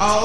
Oh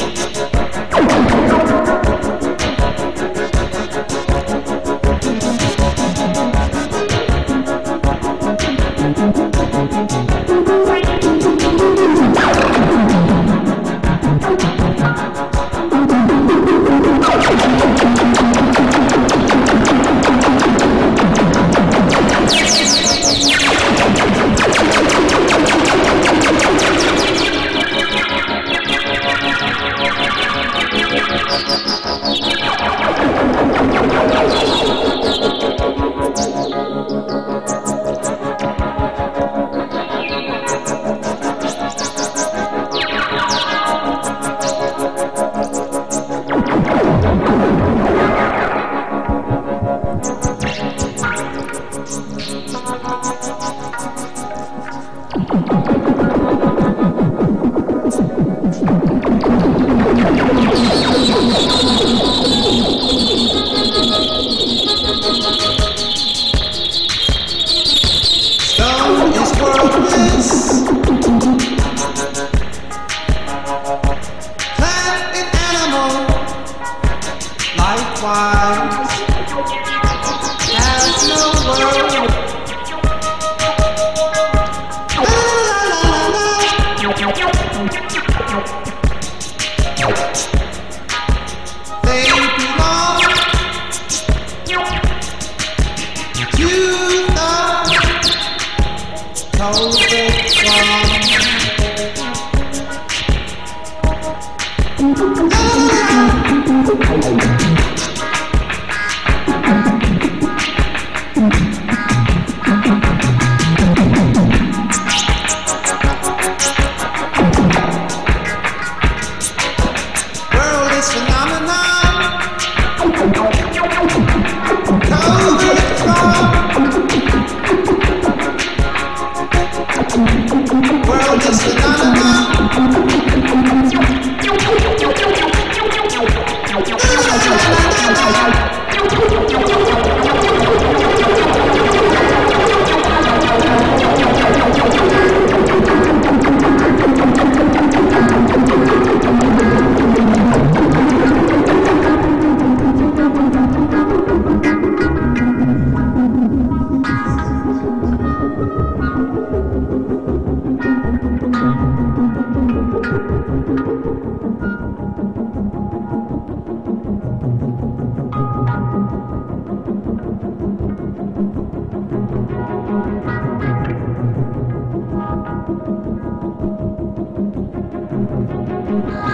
boy.